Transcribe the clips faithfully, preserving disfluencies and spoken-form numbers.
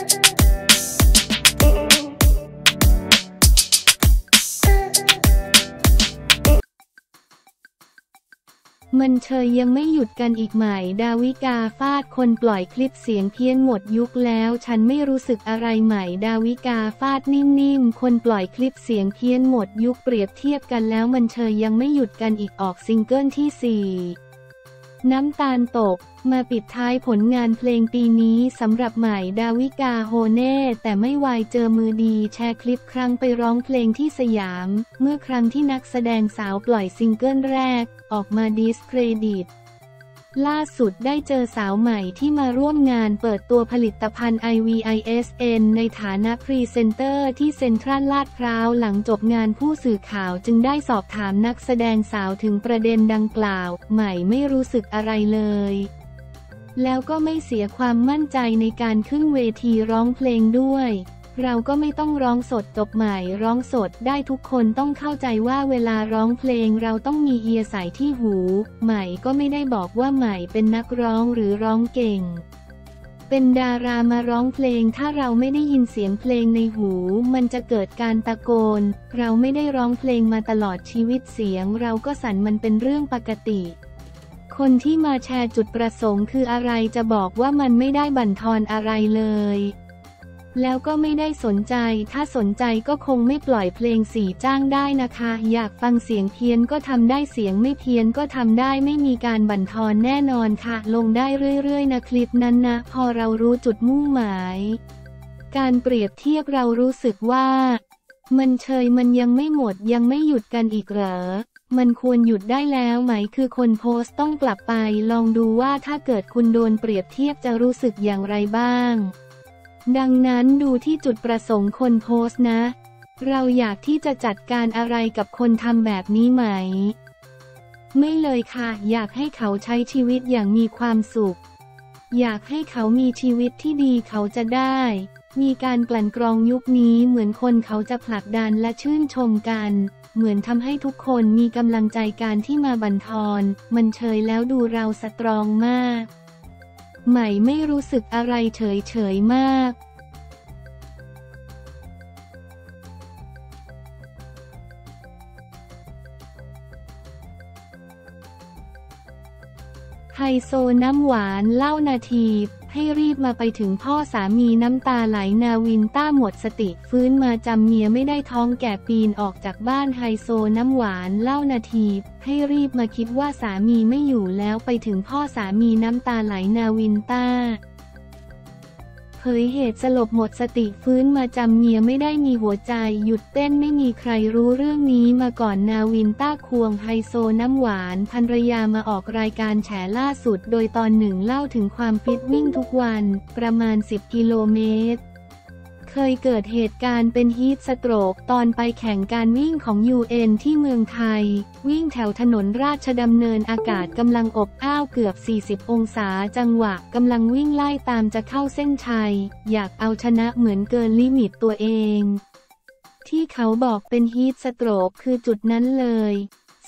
มันเชยยังไม่หยุดกันอีกไหมดาวิกาฟาดคนปล่อยคลิปเสียงเพี้ยนหมดยุคแล้วฉันไม่รู้สึกอะไรไหมดาวิกาฟาดนิ่มๆคนปล่อยคลิปเสียงเพี้ยนหมดยุคเปรียบเทียบกันแล้วมันเชยยังไม่หยุดกันอีกออกซิงเกิลที่ สี่น้ำตาลตกมาปิดท้ายผลงานเพลงปีนี้สำหรับใหม่ดาวิกาโฮเน่แต่ไม่ไวเจอมือดีแชร์คลิปครั้งไปร้องเพลงที่สยามเมื่อครั้งที่นักแสดงสาวปล่อยซิงเกิลแรกออกมาดิสเครดิตล่าสุดได้เจอสาวใหม่ที่มาร่วมงานเปิดตัวผลิตภัณฑ์ ไอ วี ไอ เอส เอ็น ในฐานะพรีเซนเตอร์ที่เซ็นทรัลลาดพร้าวหลังจบงานผู้สื่อข่าวจึงได้สอบถามนักแสดงสาวถึงประเด็นดังกล่าวใหม่ไม่รู้สึกอะไรเลยแล้วก็ไม่เสียความมั่นใจในการขึ้นเวทีร้องเพลงด้วยเราก็ไม่ต้องร้องสดจบใหม่ร้องสดได้ทุกคนต้องเข้าใจว่าเวลาร้องเพลงเราต้องมีเอียร์ใส่ที่หูใหม่ก็ไม่ได้บอกว่าใหม่เป็นนักร้องหรือร้องเก่งเป็นดารามาร้องเพลงถ้าเราไม่ได้ยินเสียงเพลงในหูมันจะเกิดการตะโกนเราไม่ได้ร้องเพลงมาตลอดชีวิตเสียงเราก็สั่นมันเป็นเรื่องปกติคนที่มาแชร์จุดประสงค์คืออะไรจะบอกว่ามันไม่ได้บั่นทอนอะไรเลยแล้วก็ไม่ได้สนใจถ้าสนใจก็คงไม่ปล่อยเพลงสี่จ้างได้นะคะอยากฟังเสียงเพี้ยนก็ทำได้เสียงไม่เพี้ยนก็ทำได้ไม่มีการบั่นทอนแน่นอนค่ะลงได้เรื่อยๆนะคลิปนั้นนะพอเรารู้จุดมุ่งหมายการเปรียบเทียบเรารู้สึกว่ามันเชยมันยังไม่หมดยังไม่หยุดกันอีกเหรอมันควรหยุดได้แล้วไหมคือคนโพสต์ต้องกลับไปลองดูว่าถ้าเกิดคุณโดนเปรียบเทียบจะรู้สึกอย่างไรบ้างดังนั้นดูที่จุดประสงค์คนโพสต์นะเราอยากที่จะจัดการอะไรกับคนทำแบบนี้ไหมไม่เลยค่ะอยากให้เขาใช้ชีวิตอย่างมีความสุขอยากให้เขามีชีวิตที่ดีเขาจะได้มีการกลั่นกรองยุคนี้เหมือนคนเขาจะผลักดันและชื่นชมกันเหมือนทำให้ทุกคนมีกำลังใจการที่มาบั่นทอนมันเชยแล้วดูเราสตรองมากใหม่ไม่รู้สึกอะไรเฉยเฉยมากไฮโซน้ำหวานเล่านาทีให้รีบมาไปถึงพ่อสามีน้ำตาไหลนาวินต้าหมดสติฟื้นมาจำเมียไม่ได้ท้องแก่ปีนออกจากบ้านไฮโซน้ำหวานเล่านาทีให้รีบมาคิดว่าสามีไม่อยู่แล้วไปถึงพ่อสามีน้ำตาไหลนาวินต้าเผยเหตุสลบหมดสติฟื้นมาจำเมียไม่ได้มีหัวใจหยุดเต้นไม่มีใครรู้เรื่องนี้มาก่อนนาวินต้าควงไฮโซน้ำหวานภรรยามาออกรายการแฉล่าสุดโดยตอนหนึ่งเล่าถึงความฟิตวิ่งทุกวันประมาณสิบกิโลเมตรเคยเกิดเหตุการณ์เป็นฮีทสโตรกตอนไปแข่งการวิ่งของ ยู เอ็น ที่เมืองไทยวิ่งแถวถนนราชดำเนินอากาศกำลังอบอ้าวเกือบสี่สิบองศาจังหวะกำลังวิ่งไล่ตามจะเข้าเส้นชัยอยากเอาชนะเหมือนเกินลิมิตตัวเองที่เขาบอกเป็นฮีทสโตรกคือจุดนั้นเลย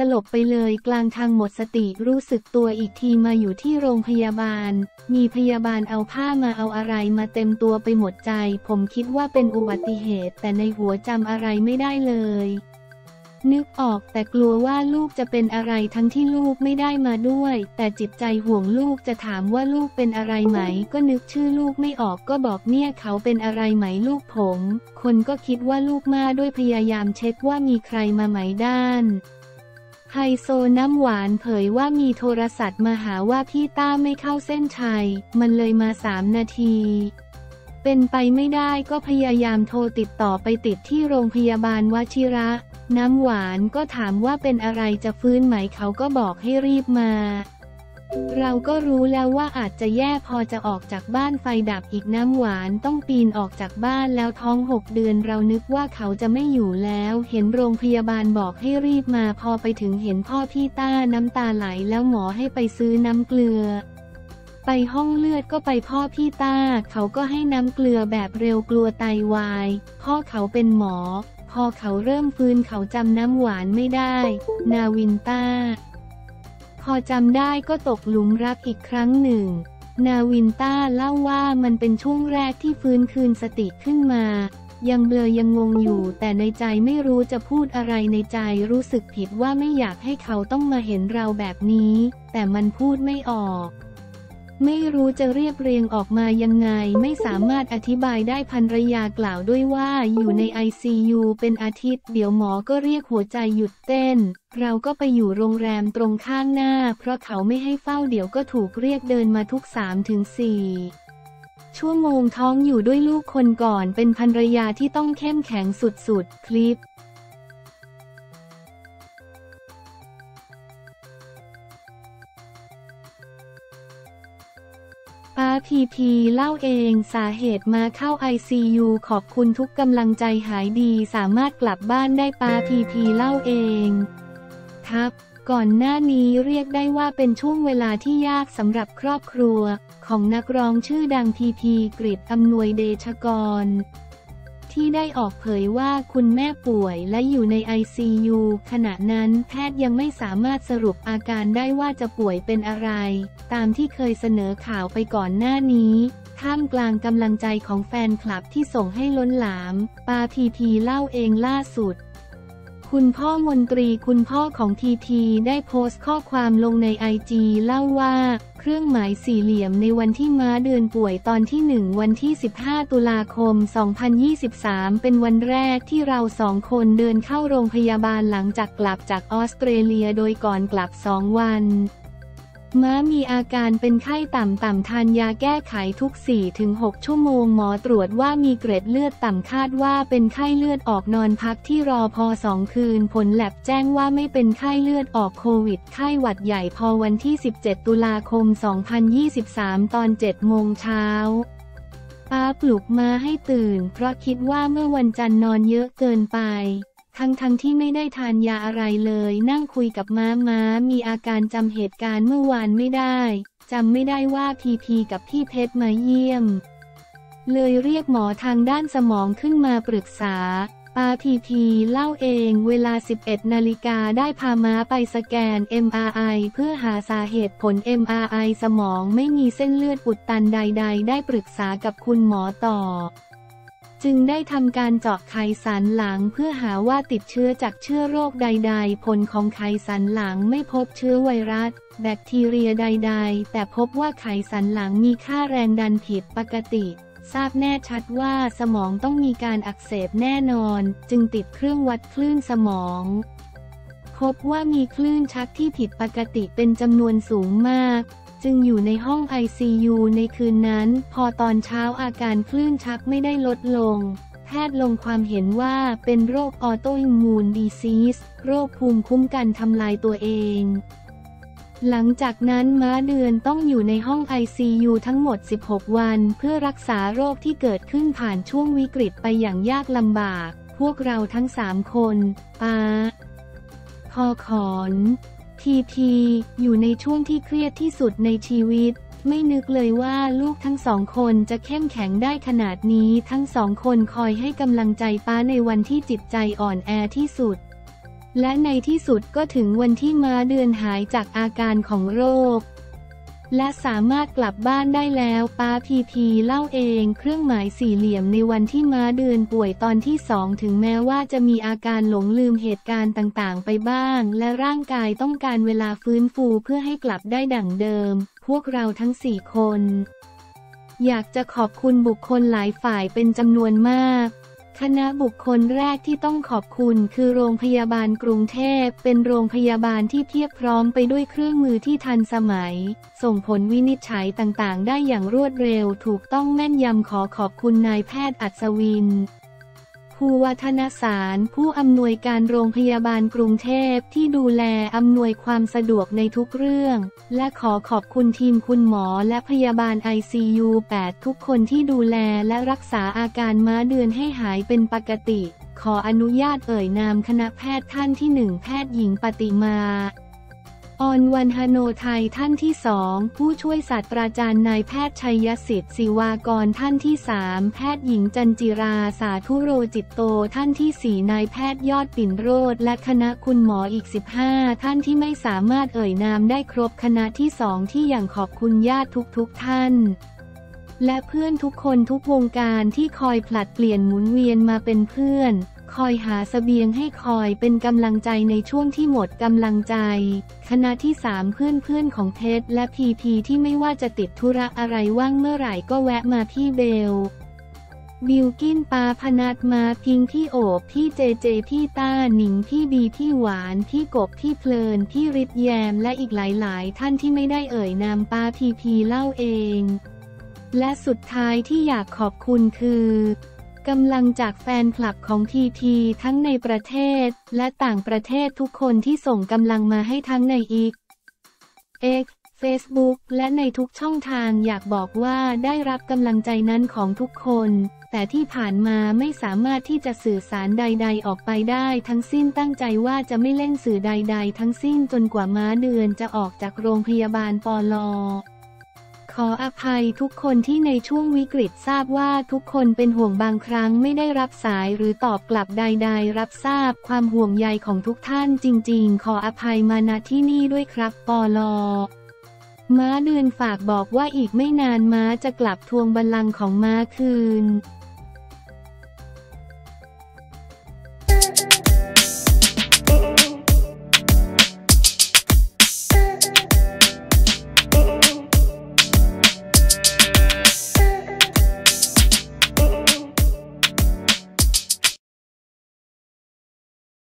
สลบไปเลยกลางทางหมดสติรู้สึกตัวอีกทีมาอยู่ที่โรงพยาบาลมีพยาบาลเอาผ้ามาเอาอะไรมาเต็มตัวไปหมดใจผมคิดว่าเป็นอุบัติเหตุแต่ในหัวจำอะไรไม่ได้เลยนึกออกแต่กลัวว่าลูกจะเป็นอะไรทั้งที่ลูกไม่ได้มาด้วยแต่จิตใจห่วงลูกจะถามว่าลูกเป็นอะไรไหมก็นึกชื่อลูกไม่ออกก็บอกเนี่ยเขาเป็นอะไรไหมลูกผมคนก็คิดว่าลูกมาด้วยพยายามเช็คว่ามีใครมาไหมด้านไฮโซน้ำหวานเผยว่ามีโทรศัพท์มาหาว่าพี่ต้าไม่เข้าเส้นชัยมันเลยมาสามนาทีเป็นไปไม่ได้ก็พยายามโทรติดต่อไปติดที่โรงพยาบาลวชิระน้ำหวานก็ถามว่าเป็นอะไรจะฟื้นไหมเขาก็บอกให้รีบมาเราก็รู้แล้วว่าอาจจะแย่พอจะออกจากบ้านไฟดับอีกน้ำหวานต้องปีนออกจากบ้านแล้วท้องหกเดือนเรานึกว่าเขาจะไม่อยู่แล้วเห็นโรงพยาบาลบอกให้รีบมาพอไปถึงเห็นพ่อพี่ต้าน้ำตาไหลแล้วหมอให้ไปซื้อน้ำเกลือไปห้องเลือดก็ไปพ่อพี่ต้าเขาก็ให้น้ำเกลือแบบเร็วกลัวไตวายพ่อเขาเป็นหมอพอเขาเริ่มฟื้นเขาจำน้ำหวานไม่ได้นาวินต้าพอจำได้ก็ตกหลุมรักอีกครั้งหนึ่ง นาวินต้าเล่าว่ามันเป็นช่วงแรกที่ฟื้นคืนสติขึ้นมายังเบลอยังงงอยู่แต่ในใจไม่รู้จะพูดอะไรในใจรู้สึกผิดว่าไม่อยากให้เขาต้องมาเห็นเราแบบนี้แต่มันพูดไม่ออกไม่รู้จะเรียบเรียงออกมายังไงไม่สามารถอธิบายได้ภรรยากล่าวด้วยว่าอยู่ใน ไอ ซี ยู เป็นอาทิตย์เดี๋ยวหมอก็เรียกหัวใจหยุดเต้นเราก็ไปอยู่โรงแรมตรงข้างหน้าเพราะเขาไม่ให้เฝ้าเดี๋ยวก็ถูกเรียกเดินมาทุก สามถึงสี่ ชั่วโมงท้องอยู่ด้วยลูกคนก่อนเป็นภรรยาที่ต้องเข้มแข็งสุดๆคลิปป้าพีพีเล่าเองสาเหตุมาเข้า ไอ ซี ยู ขอบคุณทุกกำลังใจหายดีสามารถกลับบ้านได้ป้าพีพีเล่าเองครับก่อนหน้านี้เรียกได้ว่าเป็นช่วงเวลาที่ยากสำหรับครอบครัวของนักร้องชื่อดังพีพีกฤตอำนวยเดชกรที่ได้ออกเผยว่าคุณแม่ป่วยและอยู่ใน ไอ ซี ยู ขณะนั้นแพทย์ยังไม่สามารถสรุปอาการได้ว่าจะป่วยเป็นอะไรตามที่เคยเสนอข่าวไปก่อนหน้านี้ท่ามกลางกำลังใจของแฟนคลับที่ส่งให้ล้นหลามปาพีพีเล่าเองล่าสุดคุณพ่อมนตรีคุณพ่อของพีพีได้โพสต์ข้อความลงในไอจีเล่าว่าเครื่องหมายสี่เหลี่ยมในวันที่ม้าเดือนป่วยตอนที่หนึ่งวันที่สิบห้าตุลาคมสองพันยี่สิบสามเป็นวันแรกที่เราสองคนเดินเข้าโรงพยาบาลหลังจากกลับจากออสเตรเลียโดยก่อนกลับสองวันม้ามีอาการเป็นไข้ต่ำๆทานยาแก้ไขทุก สี่ถึงหก ชั่วโมงหมอตรวจว่ามีเกล็ดเลือดต่ำคาดว่าเป็นไข้เลือดออกนอนพักที่รอพอสองคืนผลแลบแจ้งว่าไม่เป็นไข้เลือดออกโควิดไข้หวัดใหญ่พอวันที่สิบเจ็ดตุลาคมสองพันยี่สิบสามตอนเจ็ดโมงเช้าป้าปลุกมาให้ตื่นเพราะคิดว่าเมื่อวันจันทร์นอนเยอะเกินไปทั้งๆ ท, ที่ไม่ได้ทานยาอะไรเลยนั่งคุยกับม้าม้ามีอาการจำเหตุการณ์เมื่อวานไม่ได้จำไม่ได้ว่าพีพีกับพี่เพชรมาเยี่ยมเลยเรียกหมอทางด้านสมองขึ้นมาปรึกษาปาพีพีเล่าเองเวลาสิบเอ็ดนาฬิกาได้พาม้าไปสแกน เอ็ม อาร์ ไอ เพื่อหาสาเหตุผล เอ็ม อาร์ ไอ สมองไม่มีเส้นเลือดอุดตันใดๆได้ปรึกษากับคุณหมอต่อจึงได้ทำการเจาะไขสันหลังเพื่อหาว่าติดเชื้อจากเชื้อโรคใดๆผลของไขสันหลังไม่พบเชื้อไวรัสแบคทีเรียใดๆแต่พบว่าไขสันหลังมีค่าแรงดันผิดปกติทราบแน่ชัดว่าสมองต้องมีการอักเสบแน่นอนจึงติดเครื่องวัดคลื่นสมองพบว่ามีคลื่นชักที่ผิดปกติเป็นจำนวนสูงมากจึงอยู่ในห้อง ไอ ซี ยู ในคืนนั้นพอตอนเช้าอาการคลื่นชักไม่ได้ลดลงแพทย์ลงความเห็นว่าเป็นโรคออโตอิมมูนดีซีสโรคภูมิคุ้มกันทำลายตัวเองหลังจากนั้นม้าเดือนต้องอยู่ในห้อง ไอ ซี ยู ทั้งหมดสิบหกวันเพื่อรักษาโรคที่เกิดขึ้นผ่านช่วงวิกฤตไปอย่างยากลำบากพวกเราทั้งสามคนป้าพอขอนพีพีอยู่ในช่วงที่เครียดที่สุดในชีวิตไม่นึกเลยว่าลูกทั้งสองคนจะเข้มแข็งได้ขนาดนี้ทั้งสองคนคอยให้กำลังใจป้าในวันที่จิตใจอ่อนแอที่สุดและในที่สุดก็ถึงวันที่ม้าเดือนหายจากอาการของโรคและสามารถกลับบ้านได้แล้วป้าพีพีเล่าเองเครื่องหมายสี่เหลี่ยมในวันที่ม้าเดือนป่วยตอนที่สองถึงแม้ว่าจะมีอาการหลงลืมเหตุการณ์ต่างๆไปบ้างและร่างกายต้องการเวลาฟื้นฟูเพื่อให้กลับได้ดั่งเดิมพวกเราทั้งสี่คนอยากจะขอบคุณบุคคลหลายฝ่ายเป็นจำนวนมากคณะบุคคลแรกที่ต้องขอบคุณคือโรงพยาบาลกรุงเทพเป็นโรงพยาบาลที่เพียบพร้อมไปด้วยเครื่องมือที่ทันสมัยส่งผลวินิจฉัยต่างๆได้อย่างรวดเร็วถูกต้องแม่นยำขอขอบคุณนายแพทย์อัศวินภูวัฒนสารผู้อำนวยการโรงพยาบาลกรุงเทพที่ดูแลอำนวยความสะดวกในทุกเรื่องและขอขอบคุณทีมคุณหมอและพยาบาล ไอ ซี ยู แปด ทุกคนที่ดูแลและรักษาอาการม้าเดือนให้หายเป็นปกติขออนุญาตเอ่ยนามคณะแพทย์ท่านที่หนึ่งแพทย์หญิงปฏิมา ออนวันฮโนไทยท่านที่สองผู้ช่วยศาสตราจารย์นายแพทย์ชัยสิทธิ์ศิวากรท่านที่สามแพทย์หญิงจันจิราสาธุโรจิตโตท่านที่สี่นายแพทย์ยอดปิ่นโรจน์และคณะคุณหมออีกสิบห้าท่านที่ไม่สามารถเอ่ยนามได้ครบคณะที่สองที่อย่างขอบคุณญาติทุกๆท่านและเพื่อนทุกคนทุกวงการที่คอยผลัดเปลี่ยนหมุนเวียนมาเป็นเพื่อนคอยหาเสบียงให้คอยเป็นกำลังใจในช่วงที่หมดกำลังใจคณะที่สามเพื่อนๆของเพชรและพีพีที่ไม่ว่าจะติดธุระอะไรว่างเมื่อไหร่ก็แวะมาพี่เบลบิวกินปาพนัดมาพิงพี่โอบพี่เจเจพี่ต้าหนิงพี่บีพี่หวานพี่กบพี่เพลินพี่ริดแยมและอีกหลายๆท่านที่ไม่ได้เอ่ยนามปาพีพีเล่าเองและสุดท้ายที่อยากขอบคุณคือกำลังจากแฟนคลับของพีพีทั้งในประเทศและต่างประเทศทุกคนที่ส่งกำลังมาให้ทั้งในอีกเอ็กซ์ เฟซบุ๊ก และในทุกช่องทางอยากบอกว่าได้รับกำลังใจนั้นของทุกคนแต่ที่ผ่านมาไม่สามารถที่จะสื่อสารใดๆออกไปได้ทั้งสิ้นตั้งใจว่าจะไม่เล่นสื่อใดๆทั้งสิ้นจนกว่าม้าเดือนจะออกจากโรงพยาบาลปลอขออภัยทุกคนที่ในช่วงวิกฤตทราบว่าทุกคนเป็นห่วงบางครั้งไม่ได้รับสายหรือตอบกลับใดๆรับทราบความห่วงใยของทุกท่านจริงๆขออภัยมาณที่นี่ด้วยครับปลอม้าเดือนฝากบอกว่าอีกไม่นานม้าจะกลับทวงบัลลังก์ของม้าคืน